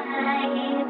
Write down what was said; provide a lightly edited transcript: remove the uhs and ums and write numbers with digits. die.